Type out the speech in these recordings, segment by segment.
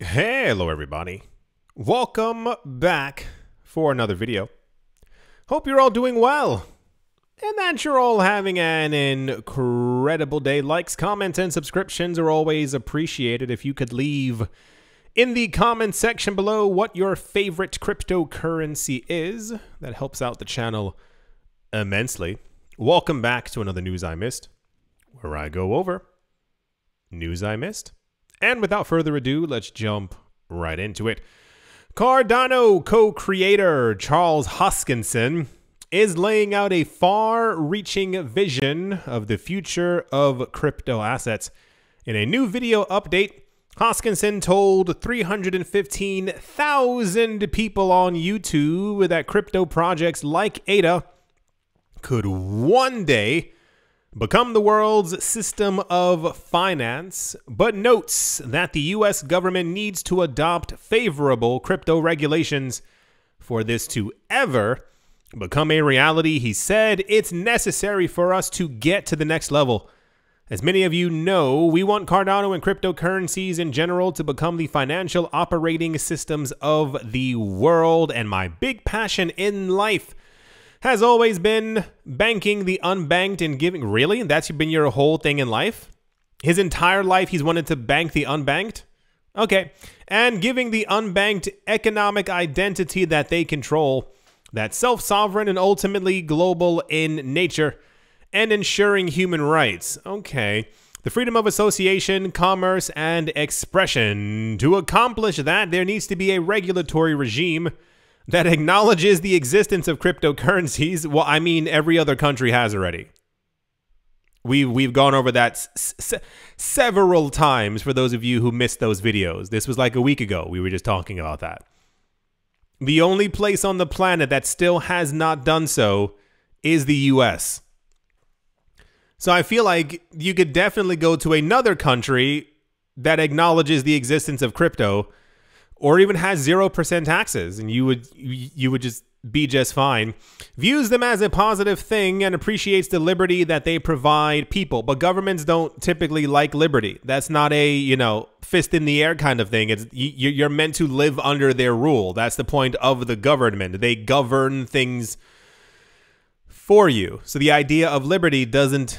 Hello everybody, welcome back for another video. Hope you're all doing well and that you're all having an incredible day. Likes, comments and subscriptions are always appreciated. If you could leave in the comment section below what your favorite cryptocurrency is, that helps out the channel immensely. Welcome back to another News I Missed, where I go over news I missed. And without further ado, let's jump right into it. Cardano co-creator Charles Hoskinson is laying out a far-reaching vision of the future of crypto assets. In a new video update, Hoskinson told 315,000 people on YouTube that crypto projects like ADA could one day become the world's system of finance, but notes that the U.S. government needs to adopt favorable crypto regulations for this to ever become a reality. He said, "It's necessary for us to get to the next level. As many of you know, we want Cardano and cryptocurrencies in general to become the financial operating systems of the world, and my big passion in life has always been banking the unbanked and giving." Really? That's been your whole thing in life? His entire life he's wanted to bank the unbanked? Okay. "And giving the unbanked economic identity that they control, that's self-sovereign and ultimately global in nature, and ensuring human rights." Okay. "The freedom of association, commerce, and expression. To accomplish that, there needs to be a regulatory regime that acknowledges the existence of cryptocurrencies." Well, I mean, every other country has already. We've gone over that several times for those of you who missed those videos. This was like a week ago. We were just talking about that. The only place on the planet that still has not done so is the US. So I feel like you could definitely go to another country that acknowledges the existence of crypto, or even has 0% taxes, and you would just be just fine. "Views them as a positive thing and appreciates the liberty that they provide people." But governments don't typically like liberty. That's not a, you know, fist in the air kind of thing. It's you're meant to live under their rule. That's the point of the government. They govern things for you. So the idea of liberty doesn't...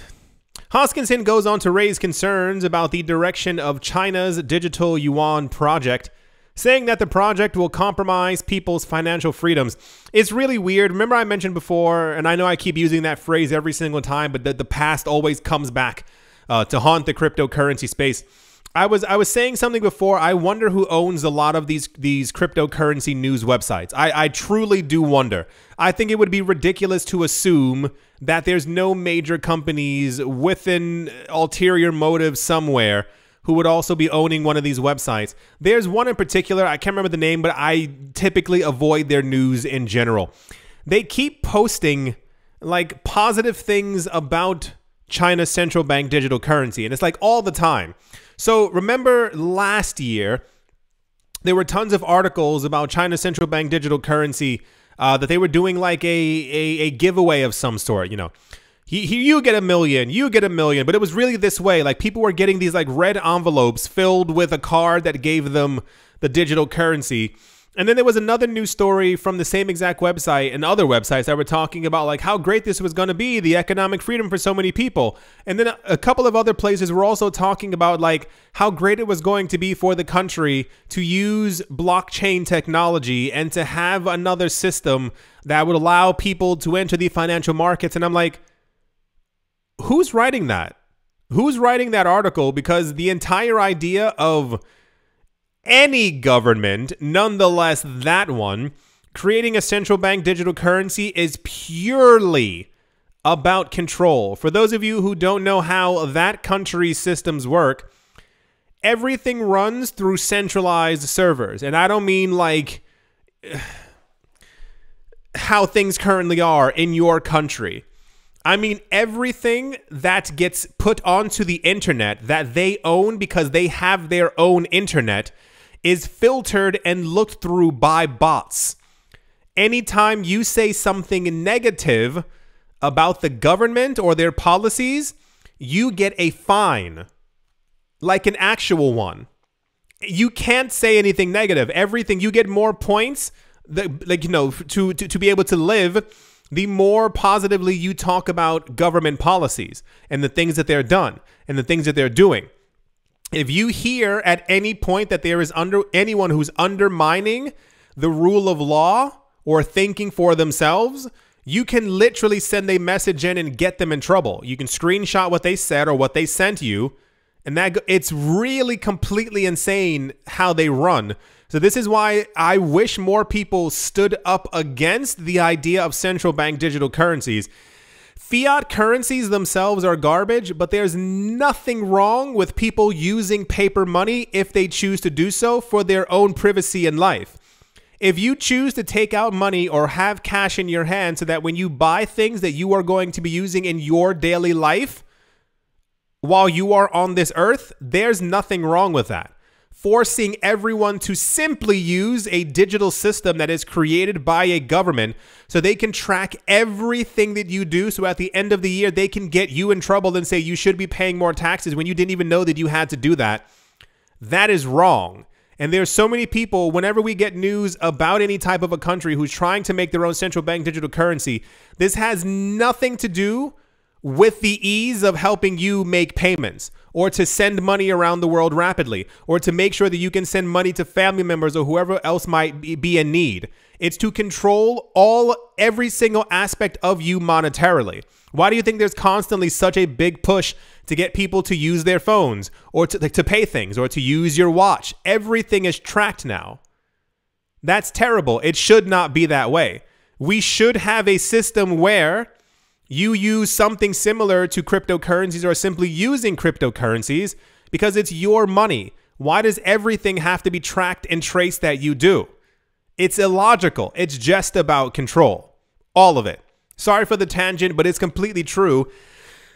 Hoskinson goes on to raise concerns about the direction of China's digital yuan project, saying that the project will compromise people's financial freedoms. It's really weird. Remember I mentioned before, and I know I keep using that phrase every single time, but the past always comes back to haunt the cryptocurrency space. I was saying something before. I wonder who owns a lot of these cryptocurrency news websites. I truly do wonder. I think it would be ridiculous to assume that there's no major companies with an ulterior motive somewhere who would also be owning one of these websites. There's one in particular, I can't remember the name, but I typically avoid their news in general. They keep posting like positive things about China's central bank digital currency, and it's like all the time. So remember last year, there were tons of articles about China's central bank digital currency that they were doing like a giveaway of some sort, you know. You get $1 million, you get $1 million. But it was really this way. Like people were getting these like red envelopes filled with a card that gave them the digital currency. And then there was another news story from the same exact website and other websites that were talking about like how great this was going to be, the economic freedom for so many people. And then a couple of other places were also talking about like how great it was going to be for the country to use blockchain technology and to have another system that would allow people to enter the financial markets. And I'm like, who's writing that? Who's writing that article? Because the entire idea of any government, nonetheless that one, creating a central bank digital currency is purely about control. For those of you who don't know how that country's systems work, everything runs through centralized servers. And I don't mean like how things currently are in your country. I mean, everything that gets put onto the internet that they own because they have their own internet is filtered and looked through by bots. Anytime you say something negative about the government or their policies, you get a fine, like an actual one. you can't say anything negative. Everything, you get more points, like, you know, to be able to live, the more positively you talk about government policies and the things that they're done and the things that they're doing. If you hear at any point that there is anyone who's undermining the rule of law or thinking for themselves, you can literally send a message in and get them in trouble. You can screenshot what they said or what they sent you, and that it's really completely insane how they run. So this is why I wish more people stood up against the idea of central bank digital currencies. Fiat currencies themselves are garbage, but there's nothing wrong with people using paper money if they choose to do so for their own privacy and life. If you choose to take out money or have cash in your hand so that when you buy things that you are going to be using in your daily life while you are on this earth, there's nothing wrong with that. Forcing everyone to simply use a digital system that is created by a government so they can track everything that you do, so at the end of the year they can get you in trouble and say you should be paying more taxes when you didn't even know that you had to do that. That is wrong. And there's so many people, whenever we get news about any type of a country who's trying to make their own central bank digital currency, this has nothing to do with the ease of helping you make payments or to send money around the world rapidly or to make sure that you can send money to family members or whoever else might be in need. It's to control every single aspect of you monetarily. Why do you think there's constantly such a big push to get people to use their phones or to pay things or to use your watch? Everything is tracked now. That's terrible. It should not be that way. We should have a system where you use something similar to cryptocurrencies or simply using cryptocurrencies because it's your money. Why does everything have to be tracked and traced that you do? It's illogical. It's just about control. All of it. Sorry for the tangent, but it's completely true.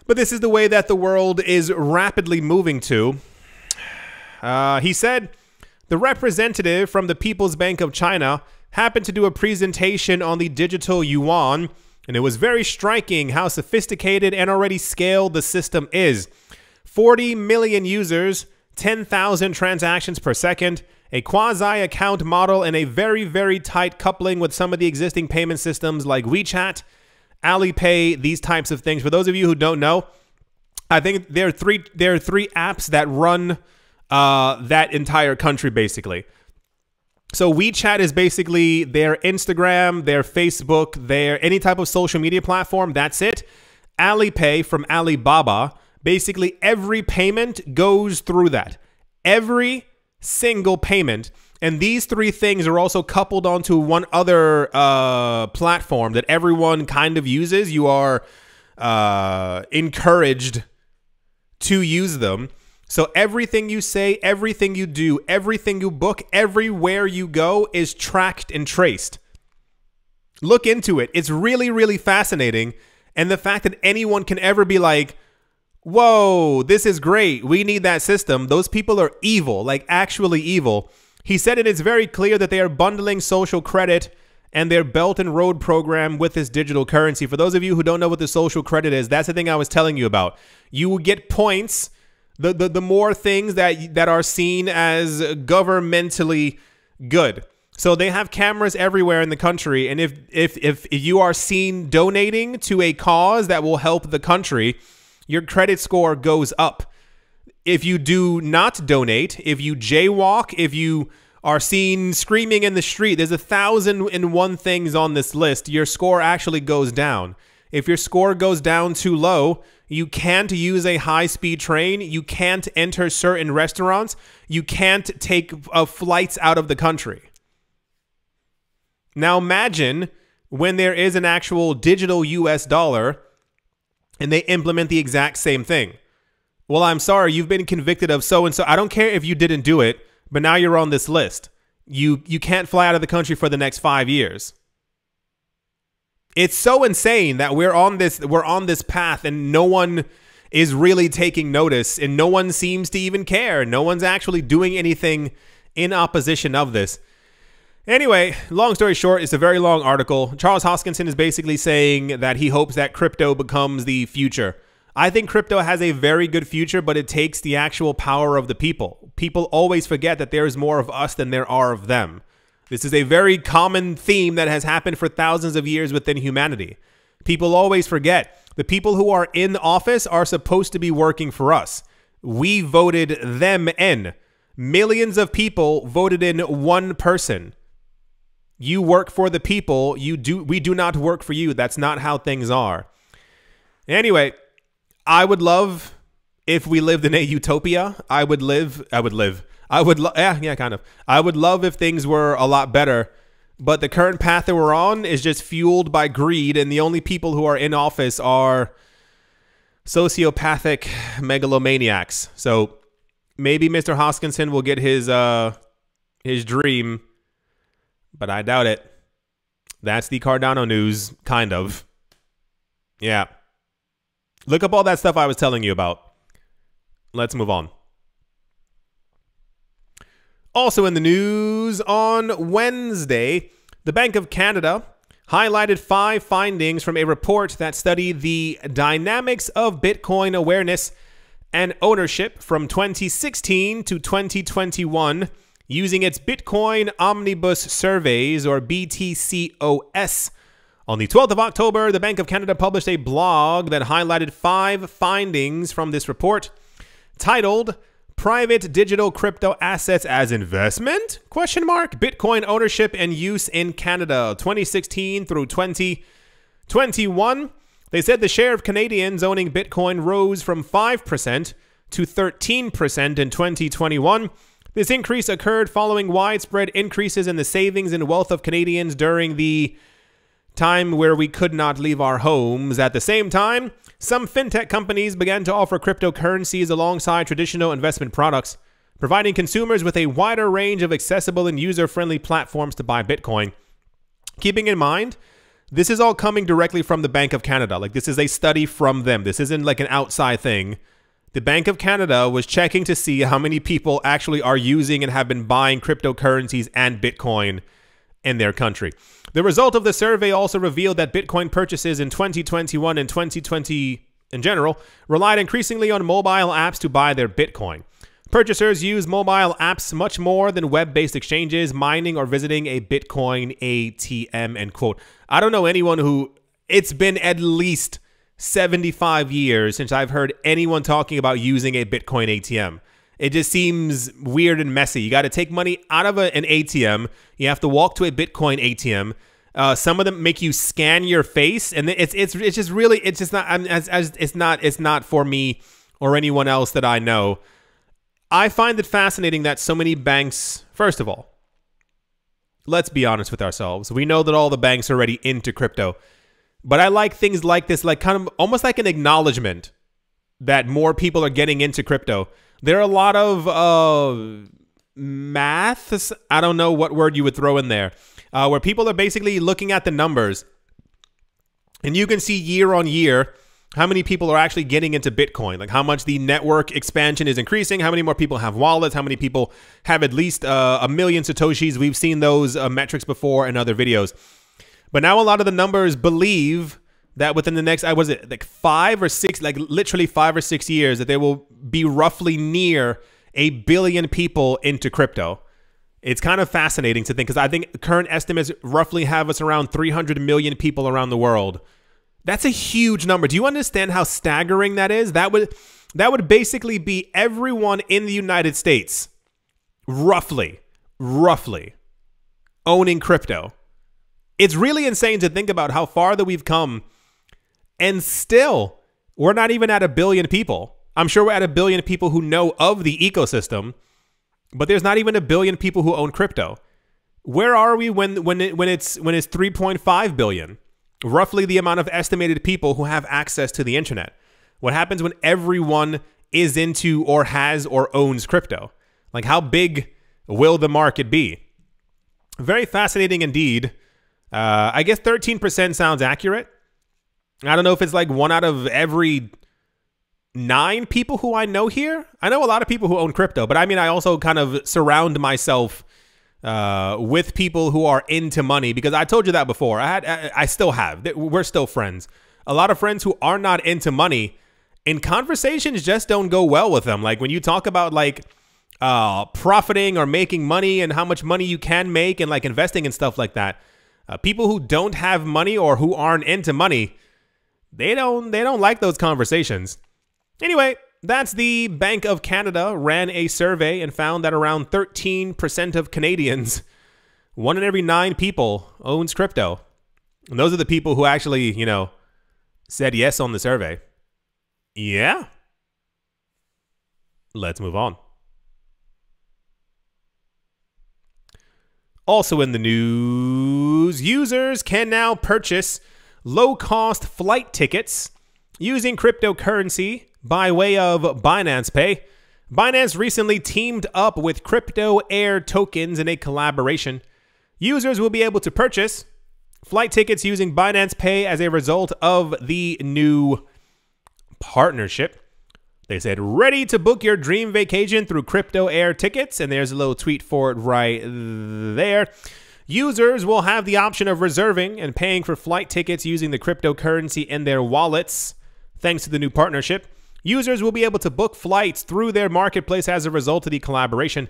But this is the way that the world is rapidly moving to. He said, the representative from the People's Bank of China happened to do a presentation on the digital yuan, and it was very striking how sophisticated and already scaled the system is. 40 million users, 10,000 transactions per second, a quasi-account model, and a very, very tight coupling with some of the existing payment systems like WeChat, Alipay, these types of things. For those of you who don't know, I think there are three apps that run that entire country, basically. So WeChat is basically their Instagram, their Facebook, their any type of social media platform. That's it. Alipay from Alibaba. Basically, every payment goes through that. Every single payment. And these three things are also coupled onto one other platform that everyone kind of uses. You are encouraged to use them. So everything you say, everything you do, everything you book, everywhere you go is tracked and traced. Look into it. It's really, really fascinating. And the fact that anyone can ever be like, whoa, this is great, we need that system. Those people are evil, like actually evil. He said it is very clear that they are bundling social credit and their Belt and Road program with this digital currency. For those of you who don't know what the social credit is, that's the thing I was telling you about. You will get points. The more things that are seen as governmentally good. So they have cameras everywhere in the country, and if you are seen donating to a cause that will help the country, your credit score goes up. If you do not donate, if you jaywalk, if you are seen screaming in the street, there's 1,001 things on this list, your score actually goes down. If your score goes down too low, you can't use a high-speed train, you can't enter certain restaurants, you can't take flights out of the country. Now imagine when there is an actual digital US dollar and they implement the exact same thing. Well, I'm sorry, you've been convicted of so-and-so. I don't care if you didn't do it, but now you're on this list. You can't fly out of the country for the next 5 years. It's so insane that we're on this path and no one is really taking notice and no one seems to even care. No one's actually doing anything in opposition of this. Anyway, long story short, it's a very long article. Charles Hoskinson is basically saying that he hopes that crypto becomes the future I think crypto has a very good future, but it takes the actual power of the people. People always forget that there is more of us than there are of them. This is a very common theme that has happened for thousands of years within humanity. People always forget. The people who are in office are supposed to be working for us. We voted them in. Millions of people voted in one person. You work for the people. We do not work for you. That's not how things are. Anyway, I would love if we lived in a utopia. I would love if things were a lot better, but the current path that we're on is just fueled by greed, and the only people who are in office are sociopathic megalomaniacs. So maybe Mr. Hoskinson will get his dream, but I doubt it. That's the Cardano news, kind of. Yeah. Look up all that stuff I was telling you about. Let's move on. Also in the news on Wednesday, the Bank of Canada highlighted 5 findings from a report that studied the dynamics of Bitcoin awareness and ownership from 2016 to 2021 using its Bitcoin Omnibus Surveys, or BTCOS. On the 12th of October, the Bank of Canada published a blog that highlighted 5 findings from this report titled Private Digital Crypto Assets as Investment? Bitcoin Ownership and Use in Canada, 2016 through 2021. They said the share of Canadians owning Bitcoin rose from 5% to 13% in 2021. This increase occurred following widespread increases in the savings and wealth of Canadians during the time where we could not leave our homes. At the same time, some fintech companies began to offer cryptocurrencies alongside traditional investment products, providing consumers with a wider range of accessible and user-friendly platforms to buy Bitcoin. Keeping in mind, this is all coming directly from the Bank of Canada. Like, this is a study from them. This isn't like an outside thing. The Bank of Canada was checking to see how many people actually are using and have been buying cryptocurrencies and Bitcoin in their country. The result of the survey also revealed that Bitcoin purchases in 2021 and 2020 in general relied increasingly on mobile apps to buy their Bitcoin. Purchasers use mobile apps much more than web-based exchanges, mining, or visiting a Bitcoin ATM, end quote. I don't know anyone who... It's been at least 75 years since I've heard anyone talking about using a Bitcoin ATM. It just seems weird and messy. You got to take money out of an ATM. You have to walk to a Bitcoin ATM. Some of them make you scan your face, and it's just really it's not for me or anyone else that I know. I find it fascinating that so many banks. First of all, let's be honest with ourselves. We know that all the banks are already into crypto, but I like things like this, like kind of almost like an acknowledgement that more people are getting into crypto. There are a lot of maths, I don't know what word you would throw in there, where people are basically looking at the numbers, and you can see year on year how many people are actually getting into Bitcoin, like how much the network expansion is increasing, how many more people have wallets, how many people have at least 1 million Satoshis. We've seen those metrics before in other videos. But now a lot of the numbers believe that within the next, was it like 5 or 6, like literally 5 or 6 years, that there will be roughly near 1 billion people into crypto. It's kind of fascinating to think, because I think current estimates roughly have us around 300 million people around the world. That's a huge number. Do you understand how staggering that is? That would basically be everyone in the United States, roughly, owning crypto. It's really insane to think about how far that we've come, and still, we're not even at 1 billion people. I'm sure we're at 1 billion people who know of the ecosystem, but there's not even 1 billion people who own crypto. Where are we when it's 3.5 billion? Roughly the amount of estimated people who have access to the internet. What happens when everyone is into or has or owns crypto? Like, how big will the market be? Very fascinating indeed. I guess 13% sounds accurate. I don't know if it's like 1 out of every 9 people who I know here. I know a lot of people who own crypto, but I mean, I also kind of surround myself with people who are into money, because I told you that before. I still have. We're still friends. A lot of friends who are not into money, and conversations just don't go well with them. Like when you talk about like profiting or making money and how much money you can make and like investing and stuff like that, people who don't have money or who aren't into money, they don't like those conversations. Anyway, that's the Bank of Canada ran a survey and found that around 13% of Canadians, 1 in every 9 people, owns crypto. And those are the people who actually, you know, said yes on the survey. Yeah. Let's move on. Also in the news, users can now purchase low-cost flight tickets using cryptocurrency by way of Binance Pay. Binance recently teamed up with Crypto Air Tokens in a collaboration. Users will be able to purchase flight tickets using Binance Pay as a result of the new partnership. They said, ready to book your dream vacation through Crypto Air tickets. And there's a little tweet for it right there. Users will have the option of reserving and paying for flight tickets using the cryptocurrency in their wallets. Thanks to the new partnership, users will be able to book flights through their marketplace as a result of the collaboration.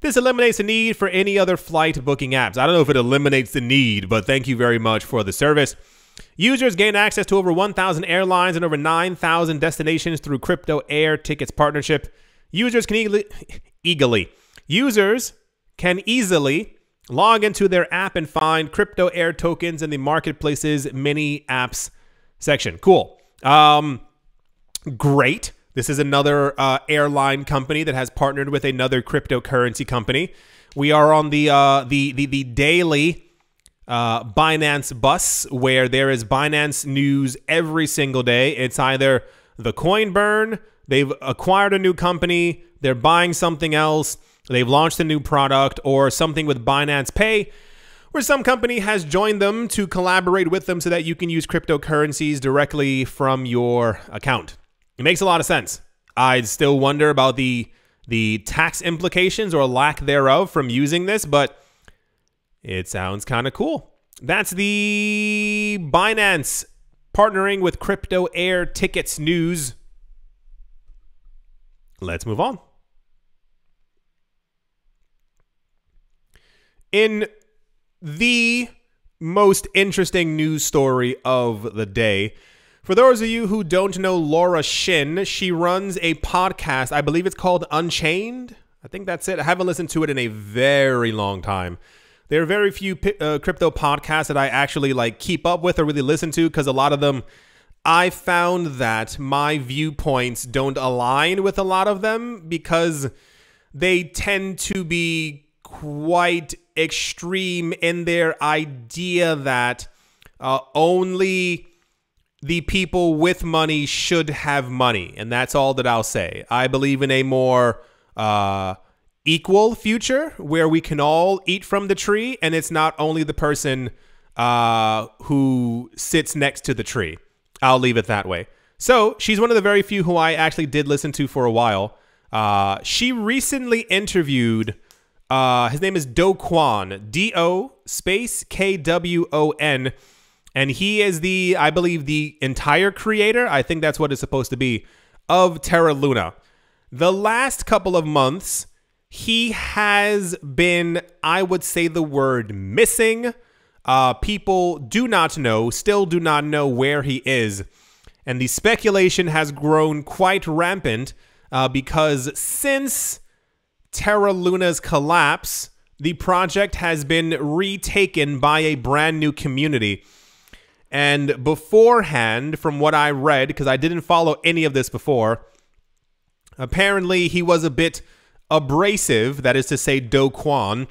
This eliminates the need for any other flight booking apps. I don't know if it eliminates the need, but thank you very much for the service. Users gain access to over 1,000 airlines and over 9,000 destinations through Crypto Air Tickets partnership. Users can easily log into their app and find Crypto Air Tokens in the marketplace's mini apps section. Cool. Great. This is another airline company that has partnered with another cryptocurrency company. We are on the daily Binance bus where there is Binance news every single day. It's either the coin burn, they've acquired a new company, they're buying something else, they've launched a new product, or something with Binance Pay, where some company has joined them to collaborate with them so that you can use cryptocurrencies directly from your account. It makes a lot of sense. I'd still wonder about the tax implications or lack thereof from using this, but it sounds kind of cool. That's the Binance partnering with Crypto Air Tickets news. Let's move on. In the most interesting news story of the day, for those of you who don't know Laura Shin, she runs a podcast. I believe it's called Unchained. I think that's it. I haven't listened to it in a very long time. There are very few crypto podcasts that I actually like keep up with or really listen to, because a lot of them, I found that my viewpoints don't align with a lot of them because they tend to be quite extreme in their idea that only the people with money should have money. And that's all that I'll say. I believe in a more equal future where we can all eat from the tree, and it's not only the person who sits next to the tree. I'll leave it that way. So she's one of the very few who I actually did listen to for a while. She recently interviewed... his name is Do Kwon, D-O space K-W-O-N. And he is the, I believe, the entire creator, I think that's what it's supposed to be, of Terra Luna. The last couple of months, he has been, I would say the word, missing. People do not know, still do not know where he is. And the speculation has grown quite rampant because since Terra Luna's collapse, the project has been retaken by a brand new community. And beforehand, from what I read, because I didn't follow any of this before, apparently he was a bit abrasive, that is to say Do Kwon,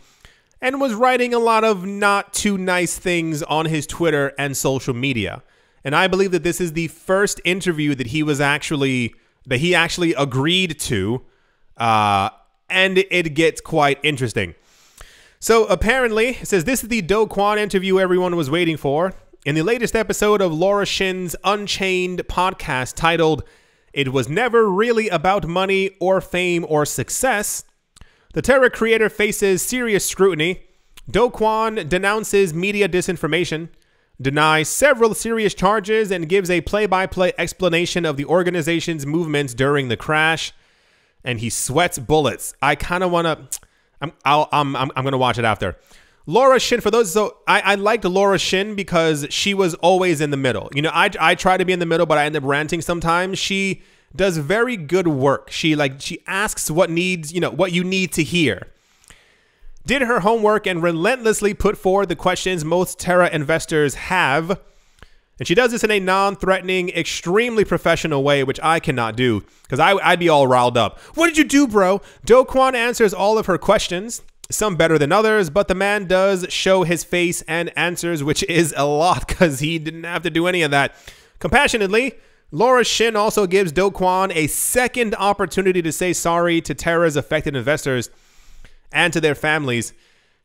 and was writing a lot of not too nice things on his Twitter and social media. And I believe that this is the first interview that he was actually, that he actually agreed to, and it gets quite interesting. So apparently, it says, this is the Do Kwon interview everyone was waiting for. In the latest episode of Laura Shin's Unchained podcast titled, It Was Never Really About Money or Fame or Success, the Terra creator faces serious scrutiny. Do Kwon denounces media disinformation. denies several serious charges, and gives a play-by-play explanation of the organization's movements during the crash. And he sweats bullets. I kind of want to... I'm going to watch it after. Laura Shin, for those... So I liked Laura Shin because she was always in the middle. You know, I try to be in the middle, but I end up ranting sometimes. She does very good work. She asks what needs, you know, what you need to hear. Did her homework and relentlessly put forward the questions most Terra investors have. And she does this in a non-threatening, extremely professional way, which I cannot do because I'd be all riled up. What did you do, bro? Do Kwon answers all of her questions, some better than others, but the man does show his face and answers, which is a lot because he didn't have to do any of that. Compassionately, Laura Shin also gives Do Kwon a second opportunity to say sorry to Terra's affected investors and to their families.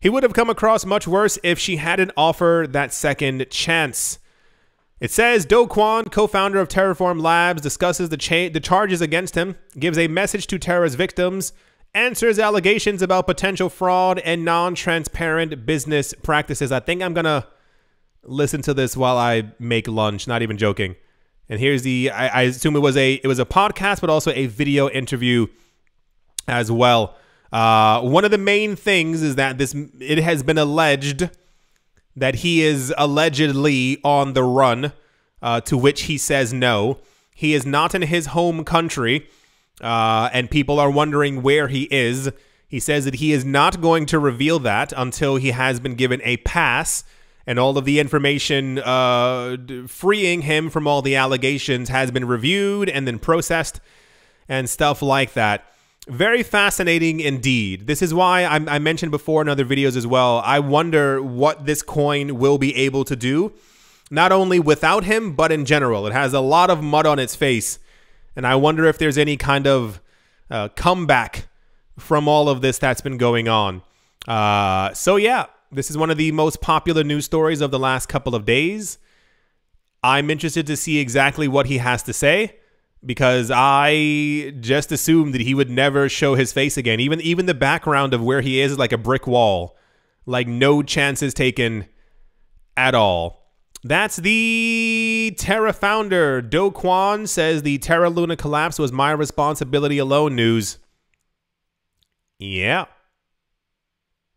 He would have come across much worse if she hadn't offered that second chance. It says, Do Kwon, co-founder of Terraform Labs, discusses the charges against him, gives a message to Terra's victims, answers allegations about potential fraud and non-transparent business practices. I think I'm going to listen to this while I make lunch, not even joking. And here's the, I assume it was a podcast, but also a video interview as well. One of the main things is that it has been alleged that he is allegedly on the run, to which he says no. He is not in his home country, and people are wondering where he is. He says that he is not going to reveal that until he has been given a pass, and all of the information freeing him from all the allegations has been reviewed and then processed and stuff like that. Very fascinating indeed. This is why I mentioned before in other videos as well, I wonder what this coin will be able to do, not only without him, but in general. It has a lot of mud on its face, and I wonder if there's any kind of comeback from all of this that's been going on. So yeah, this is one of the most popular news stories of the last couple of days. I'm interested to see exactly what he has to say, because I just assumed that he would never show his face again. Even the background of where he is like a brick wall. Like, no chances taken at all. That's the Terra founder. Do Kwon says the Terra Luna collapse was my responsibility alone news. Yeah.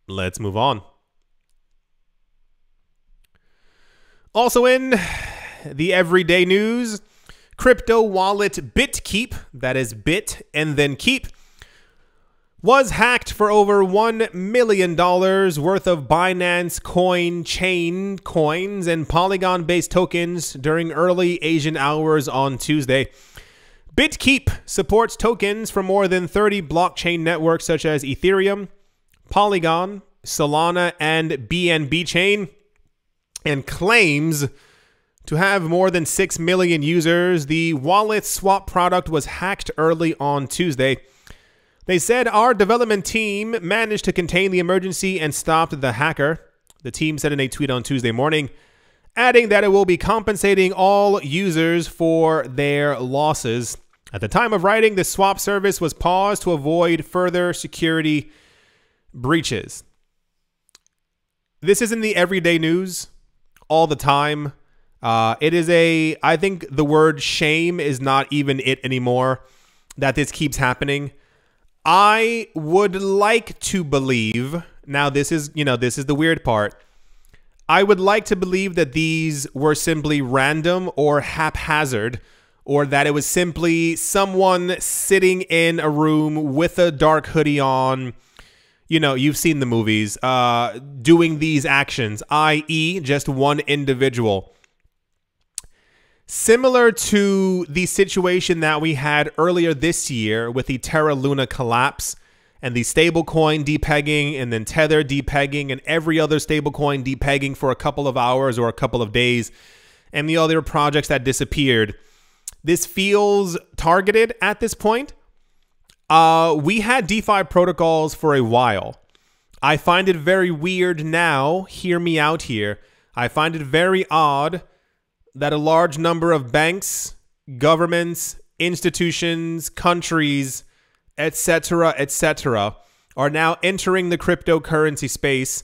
Let's move on. Also in the everyday news... Crypto wallet BitKeep, that is Bit and then Keep, was hacked for over $1 million worth of Binance coin chain coins and Polygon-based tokens during early Asian hours on Tuesday. BitKeep supports tokens from more than 30 blockchain networks such as Ethereum, Polygon, Solana, and BNB Chain, and claims to have more than 6 million users. The wallet swap product was hacked early on Tuesday. They said our development team managed to contain the emergency and stopped the hacker, the team said in a tweet on Tuesday morning, adding that it will be compensating all users for their losses. At the time of writing, the swap service was paused to avoid further security breaches. This isn't the everyday news all the time. It is a, I think the word shame is not even it anymore, that this keeps happening. I would like to believe, now this is, you know, this is the weird part. I would like to believe that these were simply random or haphazard, or that it was simply someone sitting in a room with a dark hoodie on, you know, you've seen the movies, doing these actions, i.e. just one individual. Similar to the situation that we had earlier this year with the Terra Luna collapse and the stablecoin depegging and then Tether depegging and every other stablecoin depegging for a couple of hours or a couple of days and the other projects that disappeared. This feels targeted at this point. We had DeFi protocols for a while. I find it very weird now. Hear me out here. I find it very odd that a large number of banks, governments, institutions, countries, etc., etc., are now entering the cryptocurrency space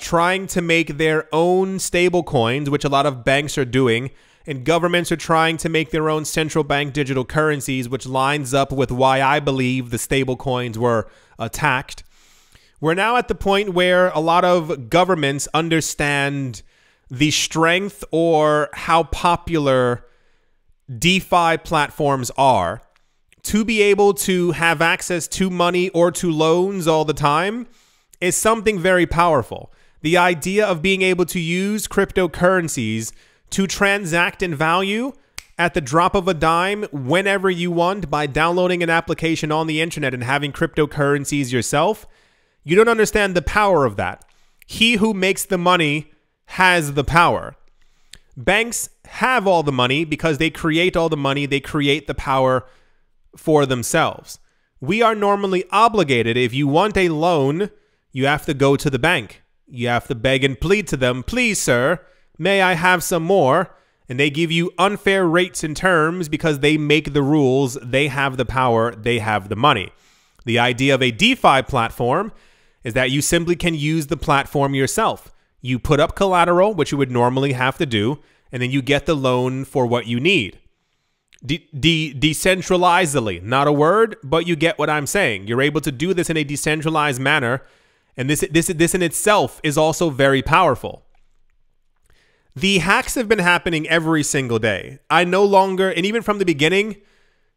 trying to make their own stable coins, which a lot of banks are doing, and governments are trying to make their own central bank digital currencies, which lines up with why I believe the stable coins were attacked. We're now at the point where a lot of governments understand the strength or how popular DeFi platforms are. To be able to have access to money or to loans all the time is something very powerful. The idea of being able to use cryptocurrencies to transact in value at the drop of a dime whenever you want by downloading an application on the internet and having cryptocurrencies yourself, you don't understand the power of that. He who makes the money has the power. Banks have all the money because they create all the money, they create the power for themselves. We are normally obligated. If you want a loan, you have to go to the bank. You have to beg and plead to them, please, sir, may I have some more? And they give you unfair rates and terms because they make the rules. They have the power. They have the money. The idea of a DeFi platform is that you simply can use the platform yourself. You put up collateral, which you would normally have to do, and then you get the loan for what you need. Decentralizedly, not a word, but you get what I'm saying. You're able to do this in a decentralized manner, and this in itself is also very powerful. The hacks have been happening every single day. I no longer, and even from the beginning,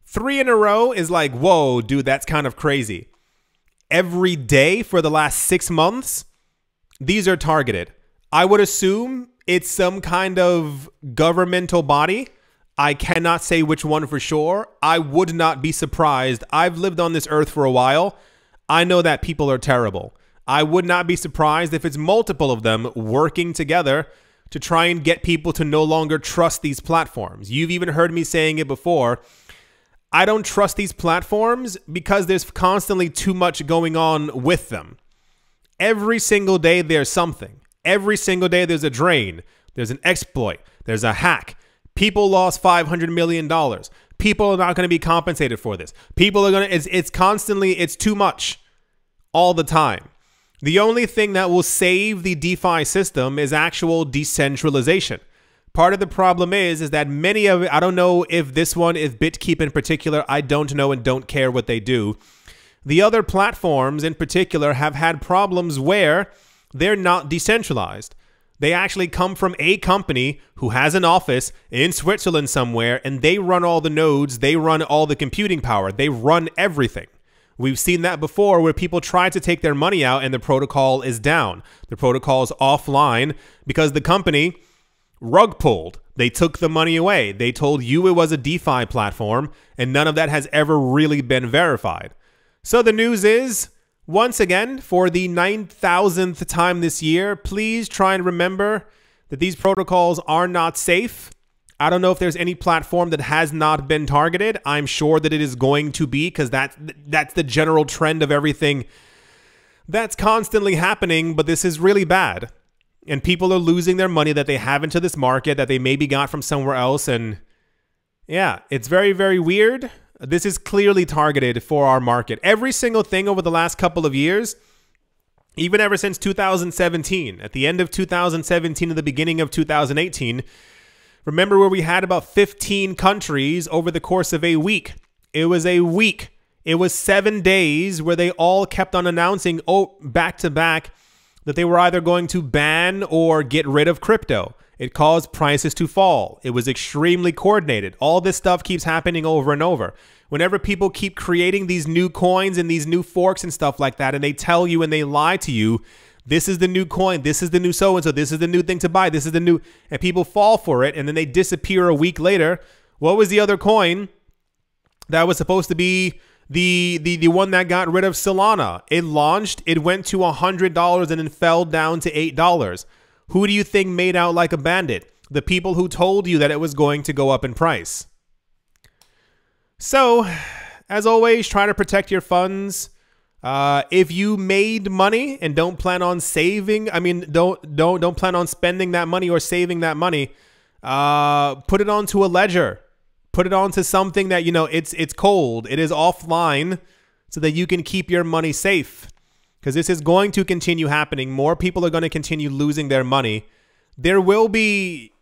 3 in a row is like, whoa, dude, that's kind of crazy. Every day for the last 6 months, these are targeted. I would assume it's some kind of governmental body. I cannot say which one for sure. I would not be surprised. I've lived on this earth for a while. I know that people are terrible. I would not be surprised if it's multiple of them working together to try and get people to no longer trust these platforms. You've even heard me saying it before. I don't trust these platforms because there's constantly too much going on with them. Every single day there's something. Every single day there's a drain. There's an exploit. There's a hack. People lost $500 million. People are not going to be compensated for this. People are going to, it's constantly, it's too much all the time. The only thing that will save the DeFi system is actual decentralization. Part of the problem is that many of, I don't know if this one, if BitKeep in particular, I don't know and don't care what they do. The other platforms in particular have had problems where they're not decentralized. They actually come from a company who has an office in Switzerland somewhere, and they run all the nodes, they run all the computing power, they run everything. We've seen that before where people try to take their money out and the protocol is down. The protocol is offline because the company rug pulled. They took the money away. They told you it was a DeFi platform, and none of that has ever really been verified. So the news is, once again, for the 9,000th time this year, please try and remember that these protocols are not safe. I don't know if there's any platform that has not been targeted. I'm sure that it is going to be because that's the general trend of everything that's constantly happening, but this is really bad. And people are losing their money that they have into this market that they maybe got from somewhere else. And yeah, it's very, very weird. This is clearly targeted for our market. Every single thing over the last couple of years, even ever since 2017, at the end of 2017 and the beginning of 2018, remember where we had about 15 countries over the course of a week. It was a week. It was 7 days where they all kept on announcing, oh, back to back, that they were either going to ban or get rid of crypto. It caused prices to fall. It was extremely coordinated. All this stuff keeps happening over and over. Whenever people keep creating these new coins and these new forks and stuff like that, and they tell you and they lie to you, this is the new coin, this is the new so-and-so, this is the new thing to buy, this is the new, and people fall for it, and then they disappear a week later. What was the other coin that was supposed to be the one that got rid of Solana? It launched, it went to $100 and then fell down to $8. Who do you think made out like a bandit? The people who told you that it was going to go up in price. So, as always, try to protect your funds. If you made money and don't plan on saving, I mean, don't plan on spending that money or saving that money, put it onto a ledger. Put it onto something that, you know, it's cold. It is offline so that you can keep your money safe. because this is going to continue happening. More people are going to continue losing their money. There will be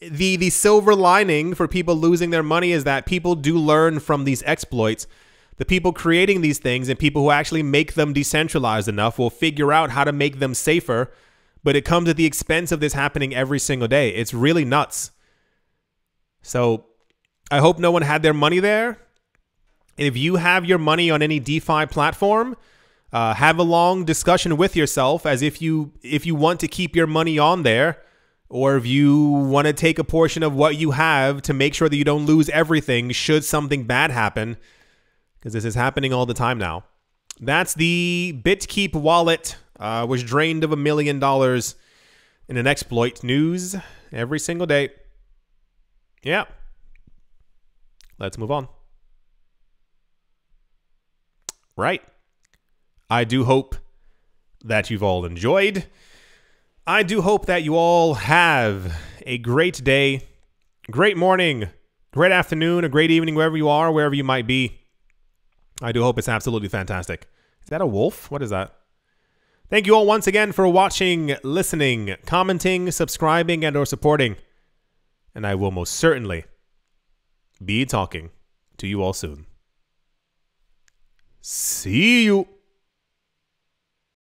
the silver lining for people losing their money is that people do learn from these exploits. The people creating these things and people who actually make them decentralized enough will figure out how to make them safer, but it comes at the expense of this happening every single day. It's really nuts. So I hope no one had their money there. And if you have your money on any DeFi platform, have a long discussion with yourself as if you want to keep your money on there, or if you want to take a portion of what you have to make sure that you don't lose everything should something bad happen, because this is happening all the time now. That's the BitKeep wallet, was drained of $1 million in an exploit. News every single day. Yeah. Let's move on. Right. I do hope that you've all enjoyed. I do hope that you all have a great day, great morning, great afternoon, a great evening, wherever you are, wherever you might be. I do hope it's absolutely fantastic. Is that a wolf? What is that? Thank you all once again for watching, listening, commenting, subscribing, and or supporting. And I will most certainly be talking to you all soon. See you.